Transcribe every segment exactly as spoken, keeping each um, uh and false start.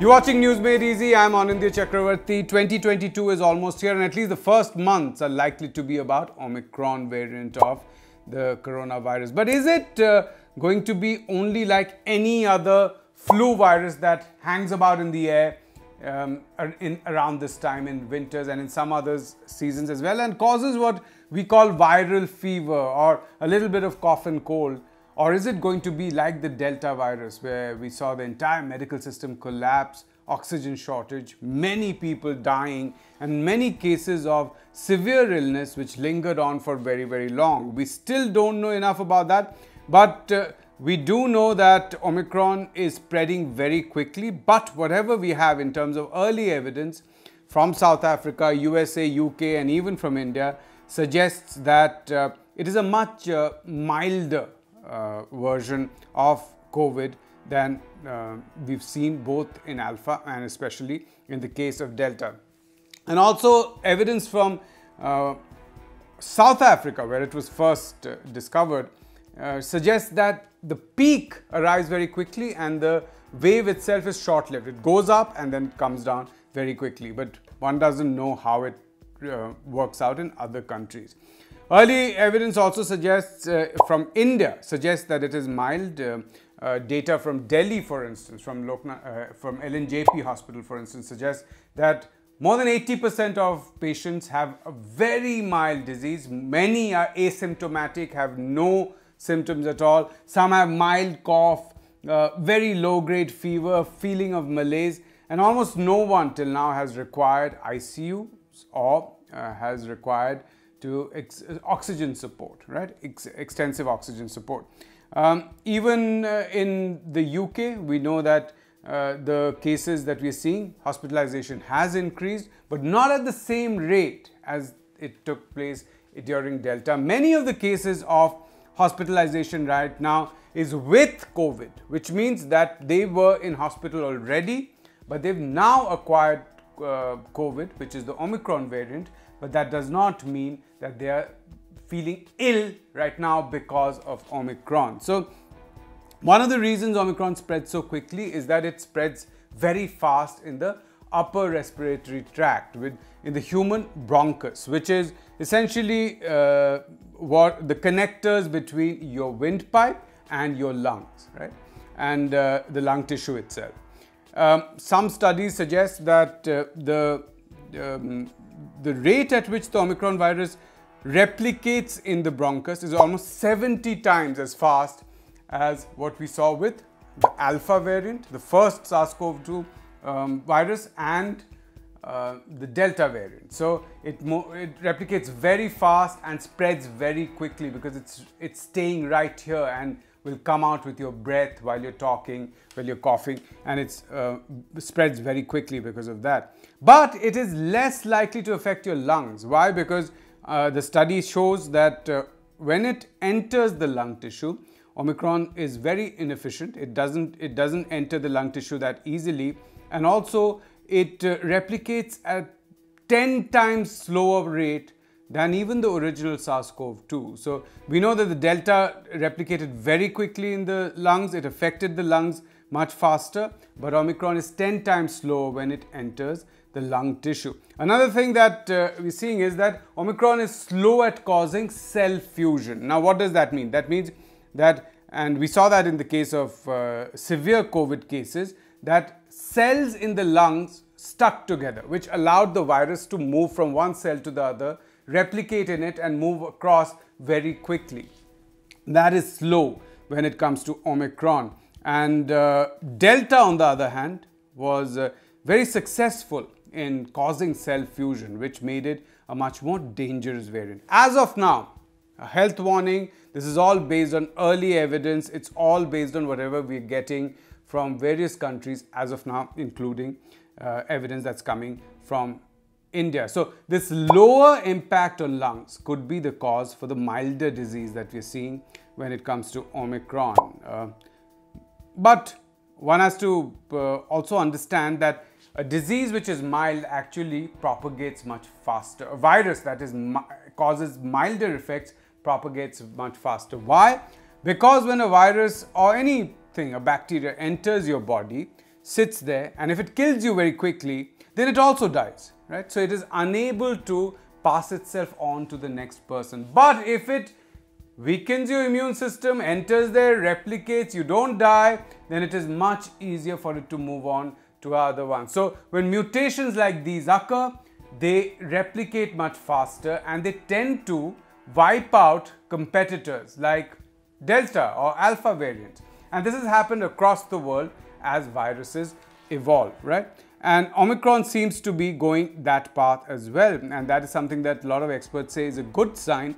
You're watching News Made Easy. I'm Aunindyo Chakravarti. twenty twenty-two is almost here, and at least the first months are likely to be about Omicron variant of the coronavirus. But is it uh, going to be only like any other flu virus that hangs about in the air um, in, around this time in winters and in some other seasons as well, and causes what we call viral fever or a little bit of cough and cold? Or is it going to be like the Delta virus, where we saw the entire medical system collapse, oxygen shortage, many people dying, and many cases of severe illness which lingered on for very, very long? We still don't know enough about that, but uh, we do know that Omicron is spreading very quickly. But whatever we have in terms of early evidence from South Africa, U S A, U K, and even from India suggests that uh, it is a much uh, milder Uh, version of COVID than uh, we've seen both in Alpha and especially in the case of Delta. And also evidence from uh, South Africa, where it was first uh, discovered, uh, suggests that the peak arrives very quickly and the wave itself is short-lived. It goes up and then it comes down very quickly, but one doesn't know how it uh, works out in other countries. Early evidence also suggests uh, from India suggests that it is mild. Uh, uh, data from Delhi, for instance, from Lokna, uh, from L N J P hospital, for instance, suggests that more than eighty percent of patients have a very mild disease. Many are asymptomatic, have no symptoms at all. Some have mild cough, uh, very low-grade fever, feeling of malaise, and almost no one till now has required I C U or uh, has required to ex oxygen support, right? Ex extensive oxygen support. Um, even uh, in the U K, we know that uh, the cases that we're seeing, hospitalization has increased, but not at the same rate as it took place during Delta. Many of the cases of hospitalization right now is with COVID, which means that they were in hospital already, but they've now acquired uh, COVID, which is the Omicron variant. But that does not mean that they are feeling ill right now because of Omicron. So one of the reasons Omicron spreads so quickly is that it spreads very fast in the upper respiratory tract, with in the human bronchus, which is essentially uh, what the connectors between your windpipe and your lungs, right? And uh, the lung tissue itself. Um, some studies suggest that uh, the um, The rate at which the Omicron virus replicates in the bronchus is almost seventy times as fast as what we saw with the Alpha variant, the first SARS CoV two um, virus, and uh, the Delta variant. So it, mo it replicates very fast and spreads very quickly because it's, it's staying right here and will come out with your breath while you're talking, while you're coughing, and it uh, spreads very quickly because of that. But it is less likely to affect your lungs. Why? Because uh, the study shows that uh, when it enters the lung tissue, Omicron is very inefficient. It doesn't, it doesn't enter the lung tissue that easily, and also it uh, replicates at ten times slower rate than even the original SARS CoV two. So we know that the Delta replicated very quickly in the lungs. It affected the lungs much faster, but Omicron is ten times slower when it enters the lung tissue. Another thing that uh, we're seeing is that Omicron is slow at causing cell fusion. Now, what does that mean? That means that, and we saw that in the case of uh, severe COVID cases, that cells in the lungs stuck together, which allowed the virus to move from one cell to the other, replicate in it, and move across very quickly. That is slow when it comes to Omicron. And uh, Delta, on the other hand, was uh, very successful in causing cell fusion, which made it a much more dangerous variant. As of now, a health warning. This is all based on early evidence. It's all based on whatever we're getting from various countries as of now, including uh, evidence that's coming from India. So this lower impact on lungs could be the cause for the milder disease that we're seeing when it comes to Omicron. Uh, but one has to uh, also understand that a disease which is mild actually propagates much faster. A virus that is mi causes milder effects propagates much faster. Why? Because when a virus or anything, a bacteria, enters your body, sits there, and if it kills you very quickly, then it also dies, right? So it is unable to pass itself on to the next person. But if it weakens your immune system, enters there, replicates, you don't die, then it is much easier for it to move on to other ones. So when mutations like these occur, they replicate much faster and they tend to wipe out competitors like Delta or Alpha variants. And this has happened across the world as viruses evolve, right? And Omicron seems to be going that path as well. And that is something that a lot of experts say is a good sign,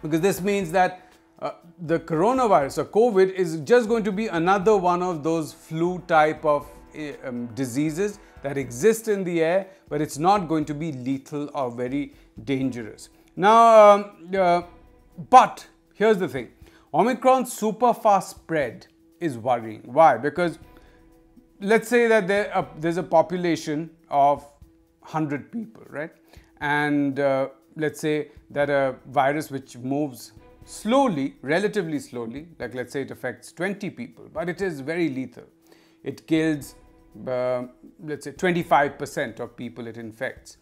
because this means that uh, the coronavirus or COVID is just going to be another one of those flu type of uh, um, diseases that exist in the air, but it's not going to be lethal or very dangerous. Now, um, uh, but here's the thing. Omicron's super fast spread is worrying. Why? Because let's say that there, uh, there's a population of one hundred people, right? And uh, let's say that a virus which moves slowly, relatively slowly, like let's say it affects twenty people, but it is very lethal. It kills, uh, let's say twenty-five percent of people it infects.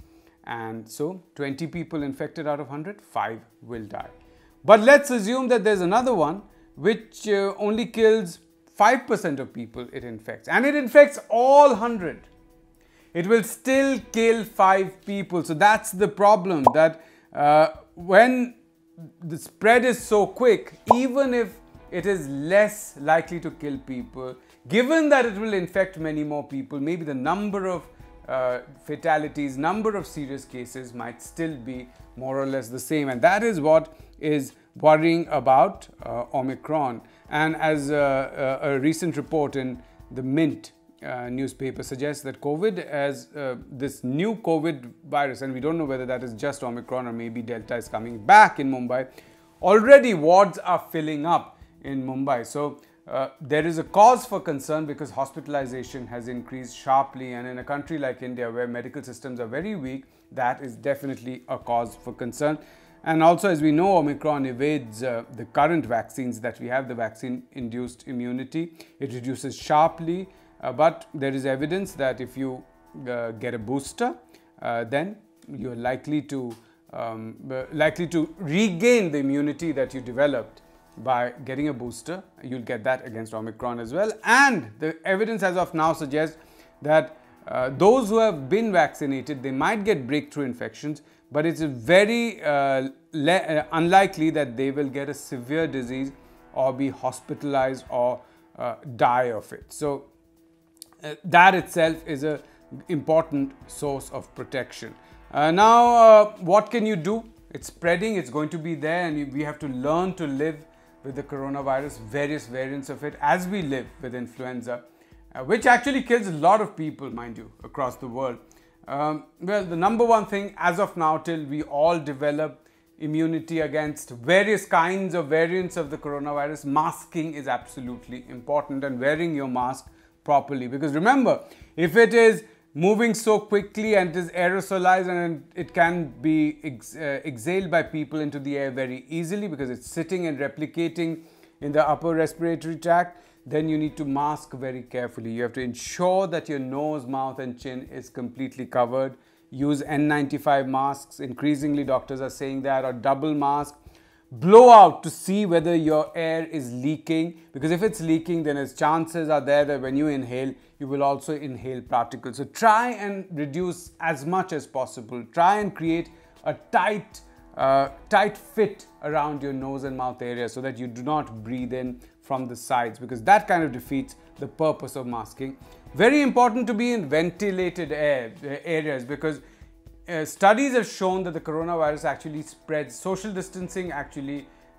And so twenty people infected out of one hundred, five will die. But let's assume that there's another one which uh, only kills five percent of people it infects, and it infects all one hundred. It will still kill five people. So that's the problem, that uh, when the spread is so quick, even if it is less likely to kill people, given that it will infect many more people, maybe the number of uh, fatalities, number of serious cases might still be more or less the same. And that is what is worrying about uh, Omicron. And as uh, a, a recent report in the Mint Uh, newspaper suggests that COVID as uh, this new COVID virus, and we don't know whether that is just Omicron or maybe Delta is coming back in Mumbai. Already wards are filling up in Mumbai. So uh, there is a cause for concern, because hospitalization has increased sharply, and in a country like India where medical systems are very weak, that is definitely a cause for concern. And also, as we know, Omicron evades uh, the current vaccines that we have, the vaccine-induced immunity. It reduces sharply. Uh, but there is evidence that if you uh, get a booster, uh, then you're likely to um, uh, likely to regain the immunity that you developed by getting a booster. You'll get that against Omicron as well. And the evidence as of now suggests that uh, those who have been vaccinated, they might get breakthrough infections, but it's very uh, uh, unlikely that they will get a severe disease or be hospitalized or uh, die of it. So Uh, that itself is an important source of protection. Uh, now, uh, what can you do? It's spreading, it's going to be there, and we have to learn to live with the coronavirus, various variants of it, as we live with influenza, uh, which actually kills a lot of people, mind you, across the world. Um, well, the number one thing as of now, till we all develop immunity against various kinds of variants of the coronavirus, masking is absolutely important, and wearing your mask properly. Because remember, if it is moving so quickly and it is aerosolized, and it can be ex uh, exhaled by people into the air very easily, because it's sitting and replicating in the upper respiratory tract, then you need to mask very carefully. You have to ensure that your nose, mouth and chin is completely covered. Use N ninety-five masks. Increasingly, doctors are saying that, or double mask. Blow out to see whether your air is leaking, because if it's leaking, then its chances are there that when you inhale, you will also inhale particles. So try and reduce as much as possible. Try and create a tight, uh, tight fit around your nose and mouth area, so that you do not breathe in from the sides, because that kind of defeats the purpose of masking. Very important to be in ventilated air uh, areas, because Uh, studies have shown that the coronavirus actually spreads. Social distancing actually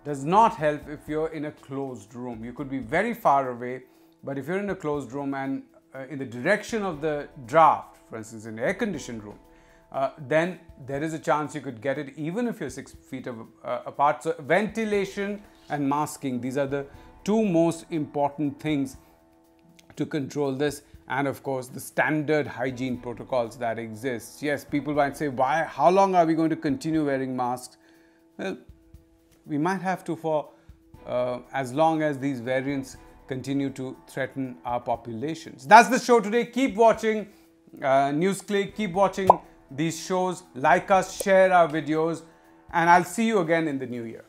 does not help if you're in a closed room. You could be very far away, but if you're in a closed room and uh, in the direction of the draft, for instance, in an air-conditioned room, uh, then there is a chance you could get it even if you're six feet of, uh, apart. So ventilation and masking, these are the two most important things to control this. And of course, the standard hygiene protocols that exist. Yes, people might say, why, how long are we going to continue wearing masks? Well, we might have to for uh, as long as these variants continue to threaten our populations. That's the show today. Keep watching uh, NewsClick. Keep watching these shows. Like us, share our videos, and I'll see you again in the new year.